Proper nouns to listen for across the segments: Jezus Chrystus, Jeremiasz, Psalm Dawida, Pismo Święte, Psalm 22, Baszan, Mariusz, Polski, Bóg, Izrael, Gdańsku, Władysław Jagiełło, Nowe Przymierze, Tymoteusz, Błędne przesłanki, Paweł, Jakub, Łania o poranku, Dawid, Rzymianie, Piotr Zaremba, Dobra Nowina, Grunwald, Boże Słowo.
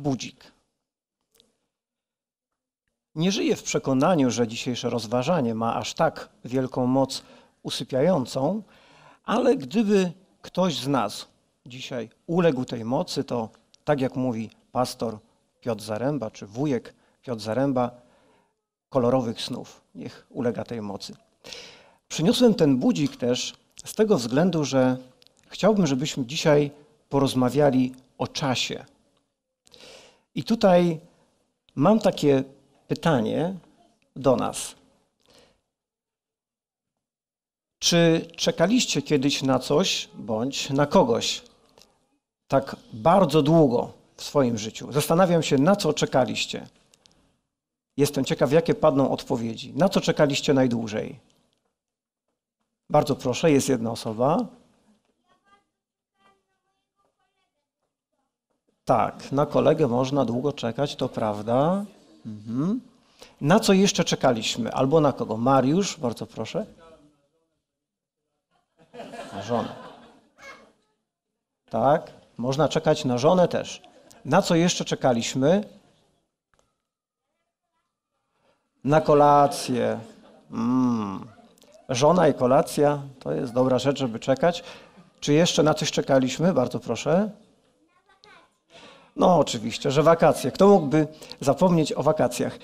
budzik. Nie żyję w przekonaniu, że dzisiejsze rozważanie ma aż tak wielką moc usypiającą, ale gdyby ktoś z nas dzisiaj uległ tej mocy, to tak jak mówi pastor Piotr Zaremba, czy wujek Piotr Zaremba, kolorowych snów. Niech ulega tej mocy. Przyniosłem ten budzik też z tego względu, że chciałbym, żebyśmy dzisiaj porozmawiali o czasie. I tutaj mam takie pytanie do nas. Czy czekaliście kiedyś na coś bądź na kogoś tak bardzo długo w swoim życiu? Zastanawiam się, na co czekaliście. Jestem ciekaw, jakie padną odpowiedzi. Na co czekaliście najdłużej? Bardzo proszę, jest jedna osoba. Tak, na kolegę można długo czekać, to prawda. Mhm. Na co jeszcze czekaliśmy? Albo na kogo? Mariusz, bardzo proszę. Na żonę. Tak, można czekać na żonę też. Na co jeszcze czekaliśmy? Na kolację. Żona i kolacja to jest dobra rzecz, żeby czekać. Czy jeszcze na coś czekaliśmy? Bardzo proszę. No oczywiście, że wakacje. Kto mógłby zapomnieć o wakacjach?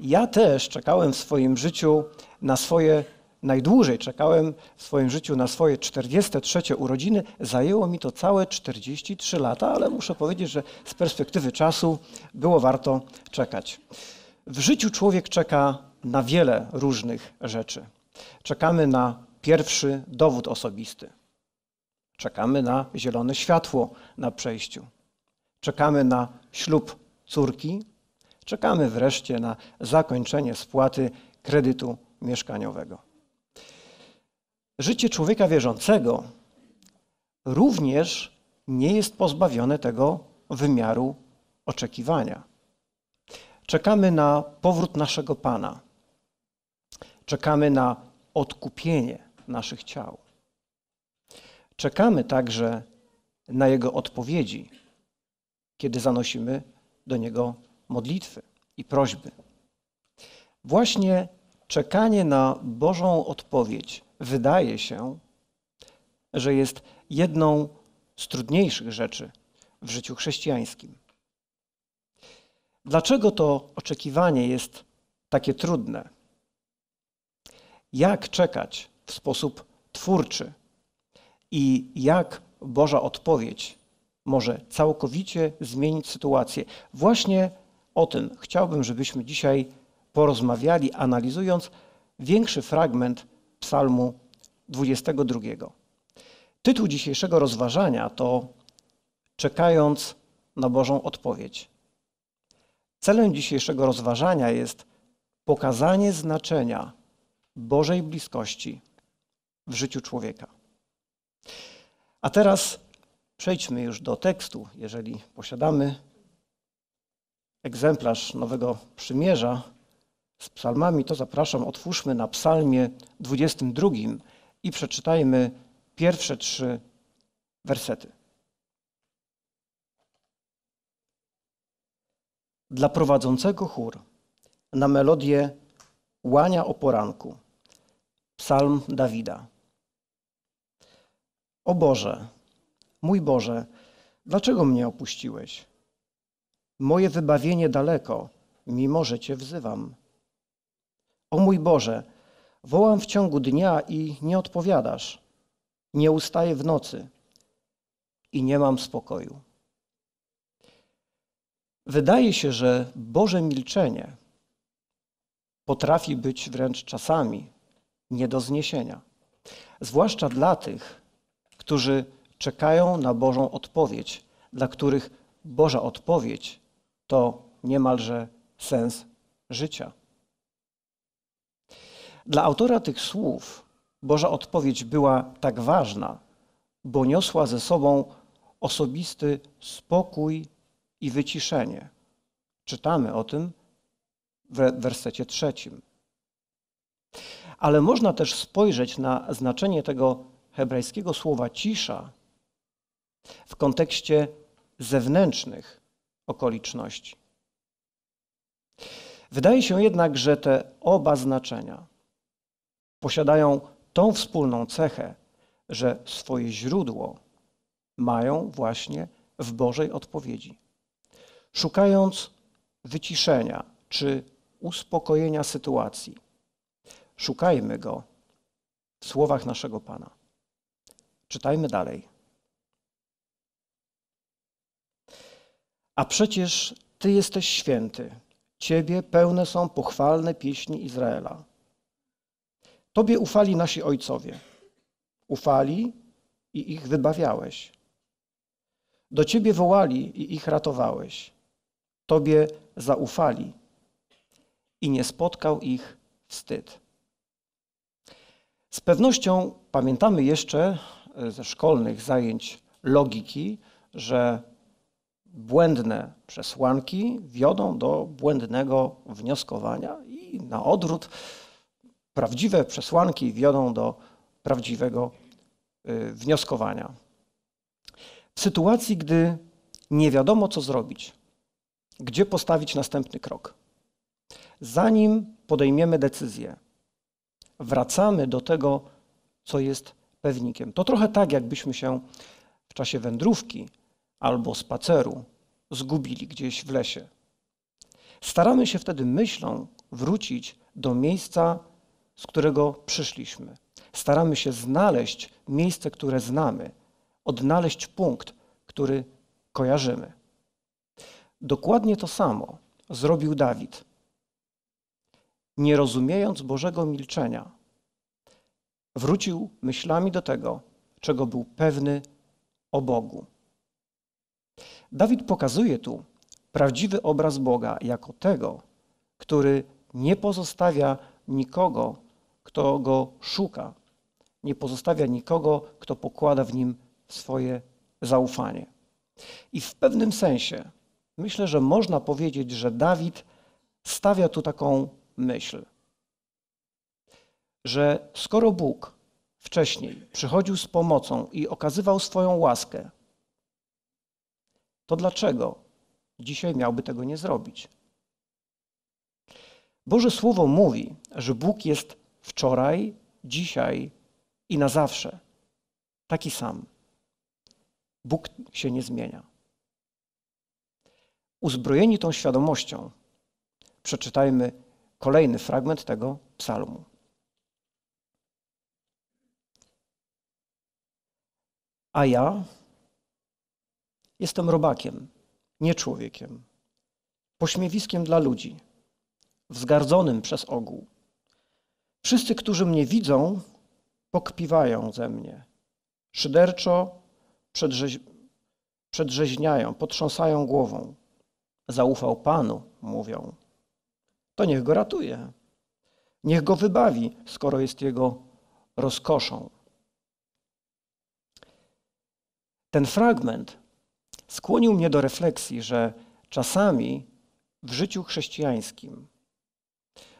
Ja też czekałem w swoim życiu na swoje, najdłużej czekałem w swoim życiu na swoje 43 urodziny. Zajęło mi to całe 43 lata, ale muszę powiedzieć, że z perspektywy czasu było warto czekać. W życiu człowiek czeka na wiele różnych rzeczy. Czekamy na pierwszy dowód osobisty. Czekamy na zielone światło na przejściu. Czekamy na ślub córki. Czekamy wreszcie na zakończenie spłaty kredytu mieszkaniowego. Życie człowieka wierzącego również nie jest pozbawione tego wymiaru oczekiwania. Czekamy na powrót naszego Pana. Czekamy na odkupienie naszych ciał. Czekamy także na Jego odpowiedzi, kiedy zanosimy do Niego modlitwy i prośby. Właśnie czekanie na Bożą odpowiedź wydaje się, że jest jedną z trudniejszych rzeczy w życiu chrześcijańskim. Dlaczego to oczekiwanie jest takie trudne? Jak czekać w sposób twórczy i jak Boża odpowiedź może całkowicie zmienić sytuację? Właśnie o tym chciałbym, żebyśmy dzisiaj porozmawiali, analizując większy fragment Psalmu 22. Tytuł dzisiejszego rozważania to Czekając na Bożą odpowiedź. Celem dzisiejszego rozważania jest pokazanie znaczenia Bożej bliskości w życiu człowieka. A teraz przejdźmy już do tekstu. Jeżeli posiadamy egzemplarz Nowego Przymierza z psalmami, to zapraszam, otwórzmy na psalmie 22 i przeczytajmy pierwsze 3 wersety. Dla prowadzącego chór na melodię Łania o poranku. Psalm Dawida. O Boże, mój Boże, dlaczego mnie opuściłeś? Moje wybawienie daleko, mimo że Cię wzywam. O mój Boże, wołam w ciągu dnia i nie odpowiadasz. Nie ustaję w nocy i nie mam spokoju. Wydaje się, że Boże milczenie potrafi być wręcz czasami nie do zniesienia. Zwłaszcza dla tych, którzy czekają na Bożą odpowiedź, dla których Boża odpowiedź to niemalże sens życia. Dla autora tych słów Boża odpowiedź była tak ważna, bo niosła ze sobą osobisty spokój i wyciszenie. Czytamy o tym w wersecie 3. Ale można też spojrzeć na znaczenie tego hebrajskiego słowa cisza w kontekście zewnętrznych okoliczności. Wydaje się jednak, że te oba znaczenia posiadają tą wspólną cechę, że swoje źródło mają właśnie w Bożej odpowiedzi. Szukając wyciszenia czy uspokojenia sytuacji, szukajmy go w słowach naszego Pana. Czytajmy dalej. A przecież Ty jesteś święty, Ciebie pełne są pochwalne pieśni Izraela. Tobie ufali nasi ojcowie, ufali i ich wybawiałeś. Do Ciebie wołali i ich ratowałeś. Tobie zaufali i nie spotkał ich wstyd. Z pewnością pamiętamy jeszcze ze szkolnych zajęć logiki, że błędne przesłanki wiodą do błędnego wnioskowania i na odwrót prawdziwe przesłanki wiodą do prawdziwego wnioskowania. W sytuacji, gdy nie wiadomo, co zrobić, gdzie postawić następny krok, zanim podejmiemy decyzję, wracamy do tego, co jest pewnikiem. To trochę tak, jakbyśmy się w czasie wędrówki albo spaceru zgubili gdzieś w lesie. Staramy się wtedy myślą wrócić do miejsca, z którego przyszliśmy. Staramy się znaleźć miejsce, które znamy, odnaleźć punkt, który kojarzymy. Dokładnie to samo zrobił Dawid. Nie rozumiejąc Bożego milczenia, wrócił myślami do tego, czego był pewny o Bogu. Dawid pokazuje tu prawdziwy obraz Boga jako tego, który nie pozostawia nikogo, kto go szuka, nie pozostawia nikogo, kto pokłada w nim swoje zaufanie. I w pewnym sensie myślę, że można powiedzieć, że Dawid stawia tu taką myśl, że skoro Bóg wcześniej przychodził z pomocą i okazywał swoją łaskę, to dlaczego dzisiaj miałby tego nie zrobić? Boże Słowo mówi, że Bóg jest wczoraj, dzisiaj i na zawsze taki sam. Bóg się nie zmienia. Uzbrojeni tą świadomością, przeczytajmy kolejny fragment tego psalmu. A ja jestem robakiem, nie człowiekiem, pośmiewiskiem dla ludzi, wzgardzonym przez ogół. Wszyscy, którzy mnie widzą, pokpiwają ze mnie, szyderczo przedrzeźniają, potrząsają głową. Zaufał Panu, mówią. To niech go ratuje. Niech go wybawi, skoro jest jego rozkoszą. Ten fragment skłonił mnie do refleksji, że czasami w życiu chrześcijańskim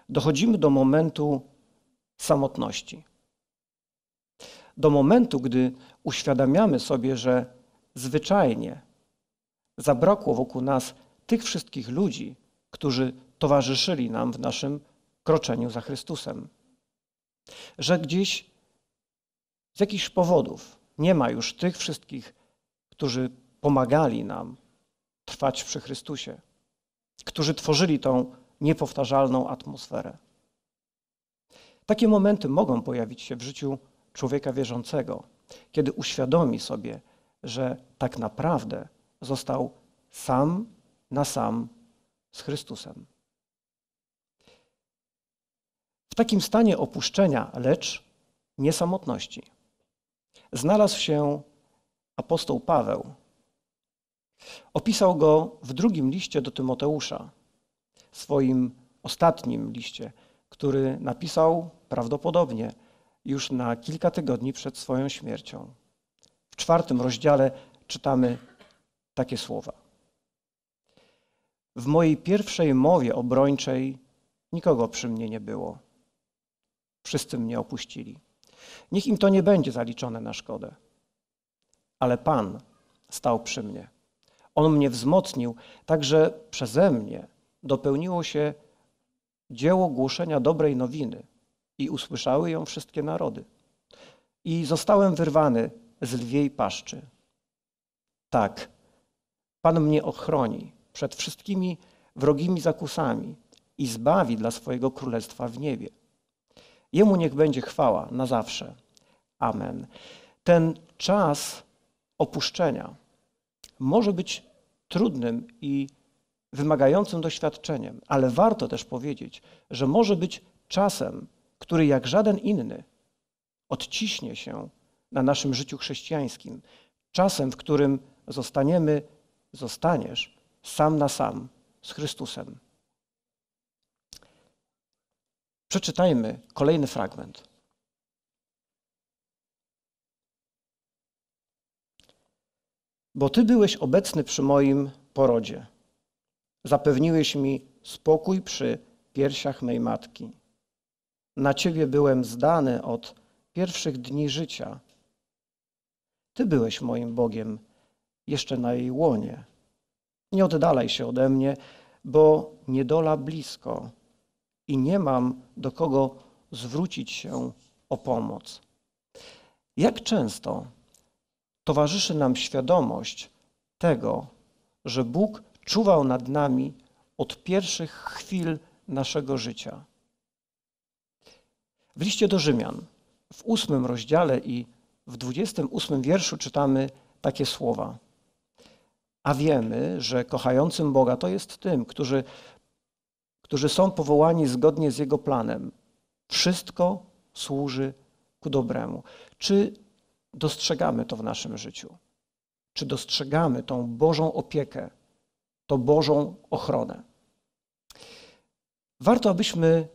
dochodzimy do momentu samotności. Do momentu, gdy uświadamiamy sobie, że zwyczajnie zabrakło wokół nas tych wszystkich ludzi, którzy towarzyszyli nam w naszym kroczeniu za Chrystusem. Że gdzieś z jakichś powodów nie ma już tych wszystkich, którzy pomagali nam trwać przy Chrystusie, którzy tworzyli tą niepowtarzalną atmosferę. Takie momenty mogą pojawić się w życiu człowieka wierzącego, kiedy uświadomi sobie, że tak naprawdę został sam na sam z Chrystusem. W takim stanie opuszczenia, lecz nie samotności, znalazł się apostoł Paweł. Opisał go w drugim liście do Tymoteusza, swoim ostatnim liście, który napisał prawdopodobnie już na kilka tygodni przed swoją śmiercią. W 4 rozdziale czytamy takie słowa. W mojej pierwszej mowie obrończej nikogo przy mnie nie było. Wszyscy mnie opuścili. Niech im to nie będzie zaliczone na szkodę. Ale Pan stał przy mnie. On mnie wzmocnił, tak że przeze mnie dopełniło się dzieło głoszenia dobrej nowiny i usłyszały ją wszystkie narody. I zostałem wyrwany z lwiej paszczy. Tak, Pan mnie ochroni przed wszystkimi wrogimi zakusami i zbawi dla swojego królestwa w niebie. Jemu niech będzie chwała na zawsze. Amen. Ten czas opuszczenia może być trudnym i wymagającym doświadczeniem, ale warto też powiedzieć, że może być czasem, który jak żaden inny odciśnie się na naszym życiu chrześcijańskim. Czasem, w którym zostaniesz sam na sam z Chrystusem. Przeczytajmy kolejny fragment. Bo Ty byłeś obecny przy moim porodzie. Zapewniłeś mi spokój przy piersiach mej matki. Na Ciebie byłem zdany od pierwszych dni życia. Ty byłeś moim Bogiem jeszcze na jej łonie. Nie oddalaj się ode mnie, bo niedola blisko i nie mam do kogo zwrócić się o pomoc. Jak często towarzyszy nam świadomość tego, że Bóg czuwał nad nami od pierwszych chwil naszego życia. W liście do Rzymian w 8 rozdziale i w 28 wierszu czytamy takie słowa. A wiemy, że kochającym Boga to jest tym, którzy są powołani zgodnie z Jego planem. Wszystko służy ku dobremu. Czy dostrzegamy to w naszym życiu? Czy dostrzegamy tą Bożą opiekę, tą Bożą ochronę? Warto, abyśmy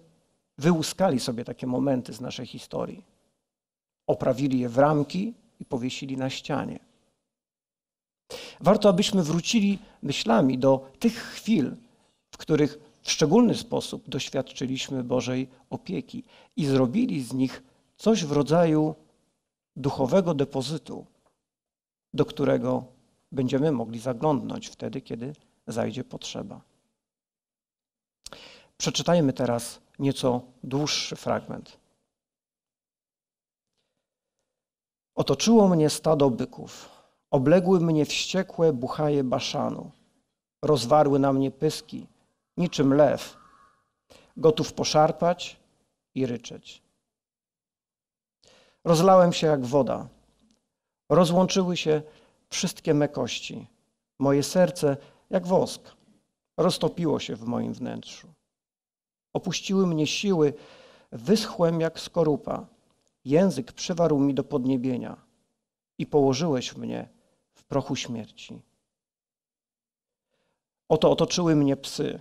wyłuskali sobie takie momenty z naszej historii. Oprawili je w ramki i powiesili na ścianie. Warto, abyśmy wrócili myślami do tych chwil, w których w szczególny sposób doświadczyliśmy Bożej opieki i zrobili z nich coś w rodzaju duchowego depozytu, do którego będziemy mogli zaglądnąć wtedy, kiedy zajdzie potrzeba. Przeczytajmy teraz nieco dłuższy fragment. Otoczyło mnie stado byków, obległy mnie wściekłe buchaje Baszanu, rozwarły na mnie pyski, niczym lew, gotów poszarpać i ryczeć. Rozlałem się jak woda, rozłączyły się wszystkie me kości, moje serce jak wosk roztopiło się w moim wnętrzu. Opuściły mnie siły, wyschłem jak skorupa, język przywarł mi do podniebienia i położyłeś mnie w prochu śmierci. Oto otoczyły mnie psy,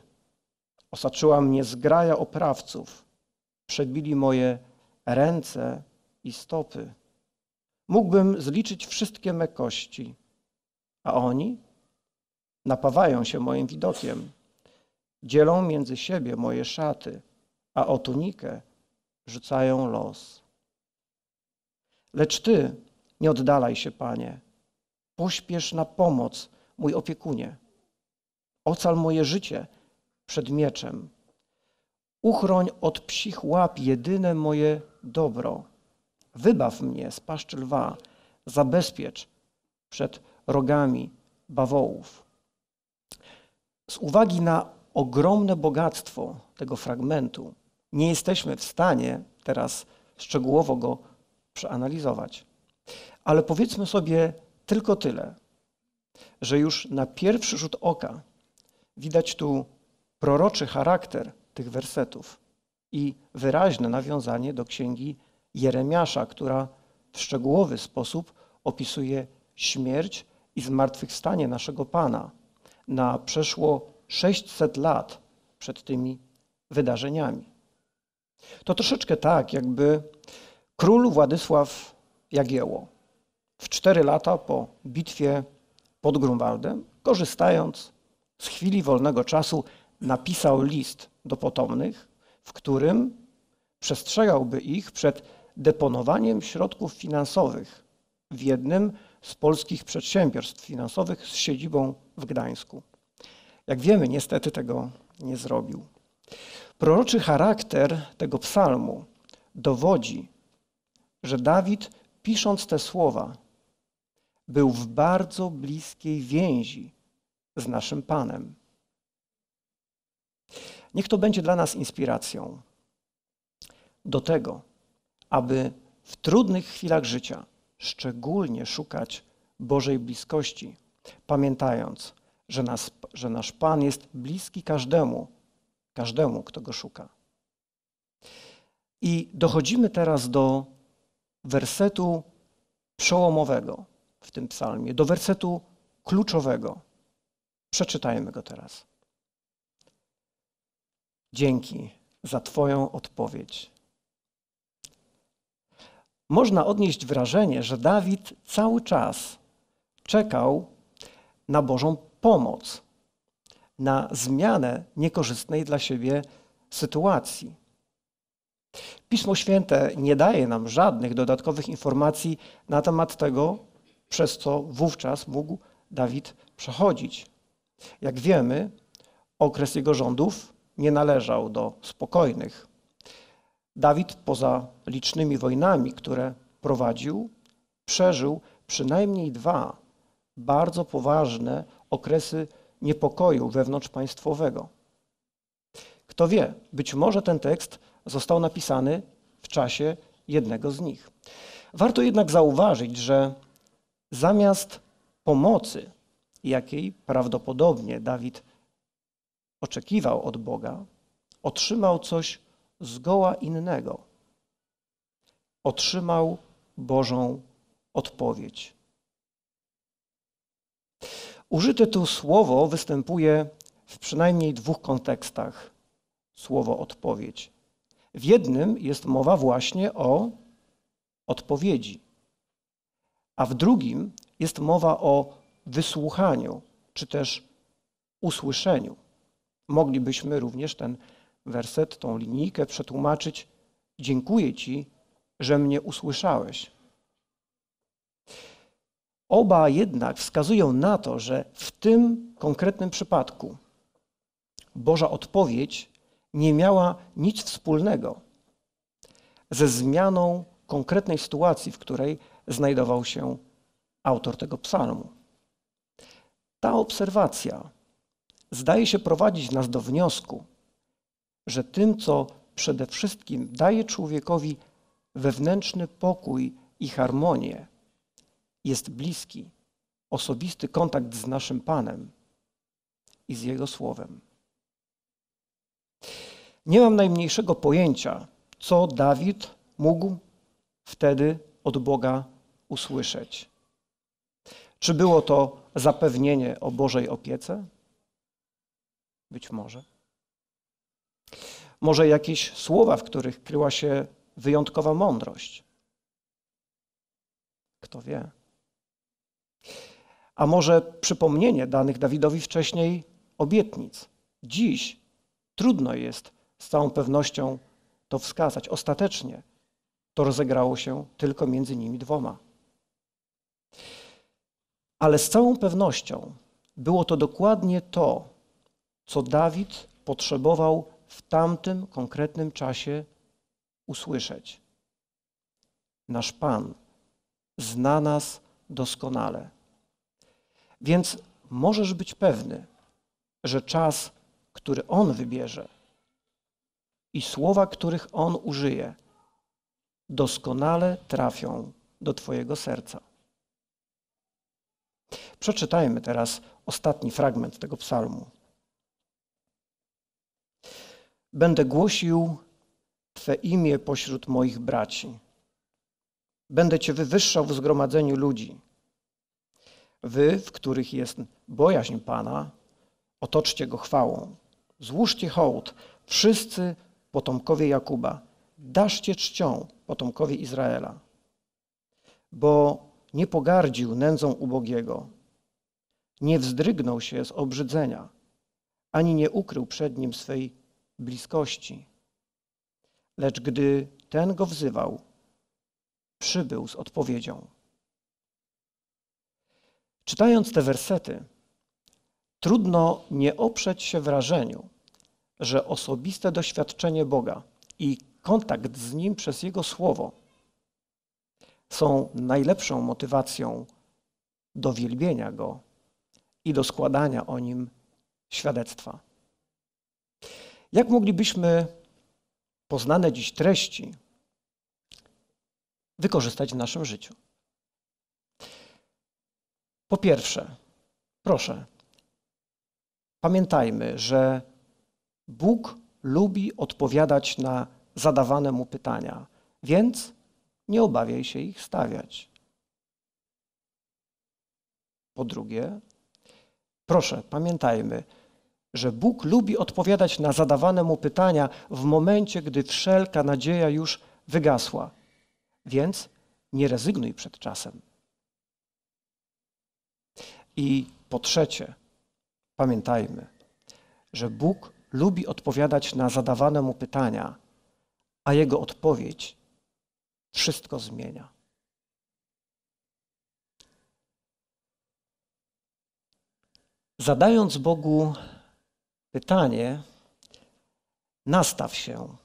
osaczyła mnie zgraja oprawców, przebili moje ręce i stopy. Mógłbym zliczyć wszystkie me kości, a oni napawają się moim widokiem, dzielą między siebie moje szaty, a o tunikę rzucają los. Lecz Ty nie oddalaj się, Panie, pośpiesz na pomoc, mój opiekunie. Ocal moje życie przed mieczem. Uchroń od psich łap jedyne moje dobro. Wybaw mnie z paszczy lwa, zabezpiecz przed rogami bawołów. Z uwagi na ogromne bogactwo tego fragmentu nie jesteśmy w stanie teraz szczegółowo go przeanalizować. Ale powiedzmy sobie tylko tyle, że już na pierwszy rzut oka widać tu proroczy charakter tych wersetów i wyraźne nawiązanie do księgi Jeremiasza, która w szczegółowy sposób opisuje śmierć i zmartwychwstanie naszego Pana na przeszło 600 lat przed tymi wydarzeniami. To troszeczkę tak, jakby król Władysław Jagiełło w 4 lata po bitwie pod Grunwaldem, korzystając z chwili wolnego czasu, napisał list do potomnych, w którym przestrzegałby ich przed deponowaniem środków finansowych w jednym z polskich przedsiębiorstw finansowych z siedzibą w Gdańsku. Jak wiemy, niestety tego nie zrobił. Proroczy charakter tego psalmu dowodzi, że Dawid, pisząc te słowa, był w bardzo bliskiej więzi z naszym Panem. Niech to będzie dla nas inspiracją do tego, aby w trudnych chwilach życia szczególnie szukać Bożej bliskości, pamiętając, że nasz Pan jest bliski każdemu, kto Go szuka. I dochodzimy teraz do wersetu przełomowego w tym psalmie, do wersetu kluczowego. Przeczytajmy go teraz. Dzięki za Twoją odpowiedź. Można odnieść wrażenie, że Dawid cały czas czekał na Bożą pomoc, na zmianę niekorzystnej dla siebie sytuacji. Pismo Święte nie daje nam żadnych dodatkowych informacji na temat tego, przez co wówczas mógł Dawid przechodzić. Jak wiemy, okres jego rządów nie należał do spokojnych. Dawid, poza licznymi wojnami, które prowadził, przeżył przynajmniej dwa bardzo poważne okresy niepokoju wewnątrzpaństwowego. Kto wie, być może ten tekst został napisany w czasie jednego z nich. Warto jednak zauważyć, że zamiast pomocy, jakiej prawdopodobnie Dawid oczekiwał od Boga, otrzymał coś zgoła innego. Otrzymał Bożą odpowiedź. Użyte tu słowo występuje w przynajmniej dwóch kontekstach. Słowo odpowiedź. W jednym jest mowa właśnie o odpowiedzi, a w drugim jest mowa o wysłuchaniu, czy też usłyszeniu. Moglibyśmy również ten werset, tą linijkę przetłumaczyć: dziękuję Ci, że mnie usłyszałeś. Oba jednak wskazują na to, że w tym konkretnym przypadku Boża odpowiedź nie miała nic wspólnego ze zmianą konkretnej sytuacji, w której znajdował się autor tego psalmu. Ta obserwacja zdaje się prowadzić nas do wniosku, że tym, co przede wszystkim daje człowiekowi wewnętrzny pokój i harmonię, jest bliski, osobisty kontakt z naszym Panem i z Jego Słowem. Nie mam najmniejszego pojęcia, co Dawid mógł wtedy od Boga usłyszeć. Czy było to zapewnienie o Bożej opiece? Być może. Może jakieś słowa, w których kryła się wyjątkowa mądrość? Kto wie? A może przypomnienie danych Dawidowi wcześniej obietnic? Dziś trudno jest z całą pewnością to wskazać. Ostatecznie to rozegrało się tylko między nimi dwoma. Ale z całą pewnością było to dokładnie to, co Dawid potrzebował w tamtym konkretnym czasie usłyszeć. Nasz Pan zna nas doskonale. Więc możesz być pewny, że czas, który On wybierze, i słowa, których On użyje, doskonale trafią do Twojego serca. Przeczytajmy teraz ostatni fragment tego psalmu. Będę głosił Twe imię pośród moich braci. Będę Cię wywyższał w zgromadzeniu ludzi. Wy, w których jest bojaźń Pana, otoczcie Go chwałą. Złóżcie hołd, wszyscy potomkowie Jakuba. Daszcie czcią, potomkowie Izraela. Bo nie pogardził nędzą ubogiego, nie wzdrygnął się z obrzydzenia, ani nie ukrył przed Nim swej bliskości. Lecz gdy ten go wzywał, przybył z odpowiedzią. Czytając te wersety, Trudno nie oprzeć się wrażeniu, że osobiste doświadczenie Boga i kontakt z Nim przez Jego Słowo są najlepszą motywacją do wielbienia Go i do składania o Nim świadectwa. Jak moglibyśmy poznane dziś treści wykorzystać w naszym życiu? Po pierwsze, proszę, pamiętajmy, że Bóg lubi odpowiadać na zadawane Mu pytania, więc nie obawiaj się ich stawiać. Po drugie, proszę, pamiętajmy, że Bóg lubi odpowiadać na zadawane Mu pytania w momencie, gdy wszelka nadzieja już wygasła, więc nie rezygnuj przed czasem. I po trzecie, pamiętajmy, że Bóg lubi odpowiadać na zadawane Mu pytania, a Jego odpowiedź wszystko zmienia. Zadając Bogu pytanie, nastaw się.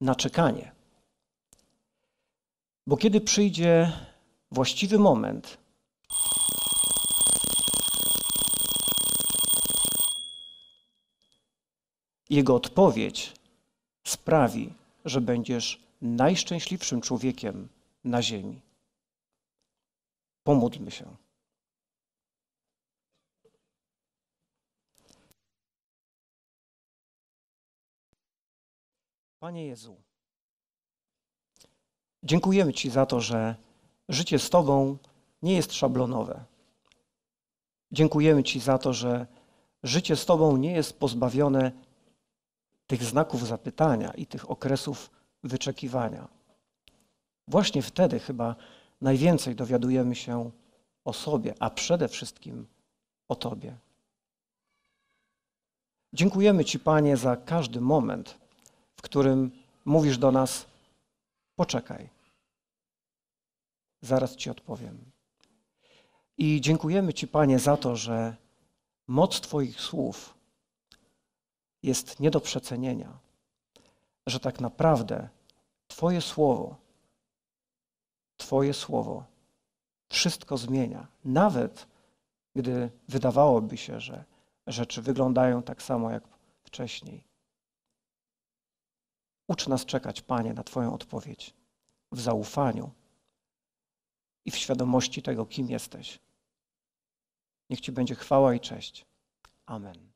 Na czekanie. Bo kiedy przyjdzie właściwy moment, Jego odpowiedź sprawi, że będziesz najszczęśliwszym człowiekiem na ziemi. Pomódlmy się. Panie Jezu, dziękujemy Ci za to, że życie z Tobą nie jest szablonowe. Dziękujemy Ci za to, że życie z Tobą nie jest pozbawione tych znaków zapytania i tych okresów wyczekiwania. Właśnie wtedy chyba najwięcej dowiadujemy się o sobie, a przede wszystkim o Tobie. Dziękujemy Ci, Panie, za każdy moment, w którym mówisz do nas: poczekaj, zaraz Ci odpowiem. I dziękujemy Ci, Panie, za to, że moc Twoich słów jest nie do przecenienia, że tak naprawdę Twoje Słowo wszystko zmienia, nawet gdy wydawałoby się, że rzeczy wyglądają tak samo jak wcześniej. Ucz nas czekać, Panie, na Twoją odpowiedź w zaufaniu i w świadomości tego, kim jesteś. Niech Ci będzie chwała i cześć. Amen.